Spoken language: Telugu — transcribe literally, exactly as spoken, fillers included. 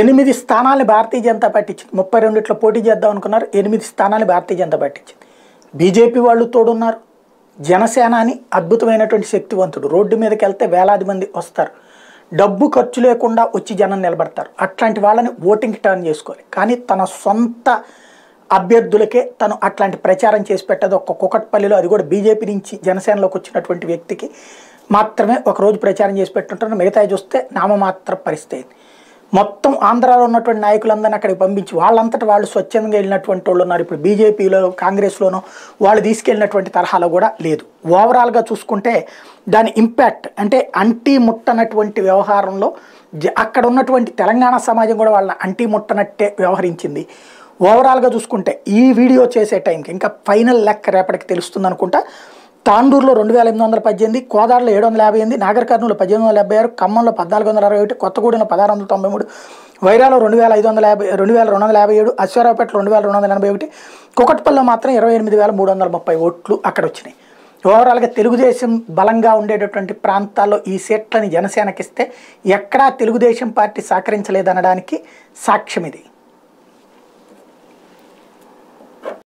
ఎనిమిది స్థానాలు భారతీయ జనతా పార్టీ ఇచ్చింది. ముప్పై రెండిట్లో పోటీ చేద్దాం అనుకున్నారు, ఎనిమిది స్థానాలు భారతీయ జనతా పార్టీ ఇచ్చింది. బీజేపీ వాళ్ళు తోడున్నారు. జనసేన అని అద్భుతమైనటువంటి శక్తివంతుడు, రోడ్డు మీదకి వెళ్తే వేలాది మంది వస్తారు, డబ్బు ఖర్చు లేకుండా వచ్చి జనం నిలబడతారు. అట్లాంటి వాళ్ళని ఓటింగ్కి టర్న్ చేసుకోవాలి. కానీ తన సొంత అభ్యర్థులకే తను అట్లాంటి ప్రచారం చేసి పెట్టదు. ఒక్క కుకట్పల్లిలో, అది కూడా బీజేపీ నుంచి జనసేనలోకి వచ్చినటువంటి వ్యక్తికి మాత్రమే ఒకరోజు ప్రచారం చేసి పెట్టుంటారు. మిగతా చూస్తే నామమాత్ర పరిస్థితి. మొత్తం ఆంధ్రాలో ఉన్నటువంటి నాయకులందరినీ అక్కడికి పంపించి వాళ్ళంతటా వాళ్ళు స్వచ్ఛందంగా వెళ్ళినటువంటి వాళ్ళు ఉన్నారు. ఇప్పుడు బీజేపీలో, కాంగ్రెస్లోనూ వాళ్ళు తీసుకెళ్ళినటువంటి తరహాలో కూడా లేదు. ఓవరాల్గా చూసుకుంటే దాని ఇంపాక్ట్ అంటే అంటి ముట్టనటువంటి వ్యవహారంలో అక్కడ ఉన్నటువంటి తెలంగాణ సమాజం కూడా వాళ్ళని అంటి ముట్టనట్టే వ్యవహరించింది. ఓవరాల్గా చూసుకుంటే ఈ వీడియో చేసే టైంకి ఇంకా ఫైనల్ లెక్క రేపటికి తెలుస్తుంది అనుకుంటా. తాండూరులో రెండు వేల ఎనిమిది వందల పద్దెనిమిది, కోదాడలో ఏడు వందల యాభై ఎనిమిది, నాగర్ కర్నూలు పద్దెనిమిది వందల డెబ్బై ఆరు, ఖమ్మంలో పద్నాలుగు వందల అరవై ఒకటి, కొత్తగూడెంలో పదహారు వందల తొంభై మూడు, వైరాలో రెండు వేల ఐదు వందల యాభై రెండు వేల రెండు వందల యాభై ఏడు, అశ్వారావుపేటలో రెండు వేల రెండు వందల ఎనభై ఒకటి, కుకట్పల్లిలో మాత్రం ఇరవై ఎనిమిది వేల మూడు వందల ముప్పై ఓట్లు అక్కడ వచ్చినాయి. ఓవరాల్గా తెలుగుదేశం బలంగా ఉండేటటువంటి ప్రాంతాల్లో ఈ సీట్లని జనసేనకిస్తే ఎక్కడా తెలుగుదేశం పార్టీ సహకరించలేదనడానికి సాక్ష్యం ఇది.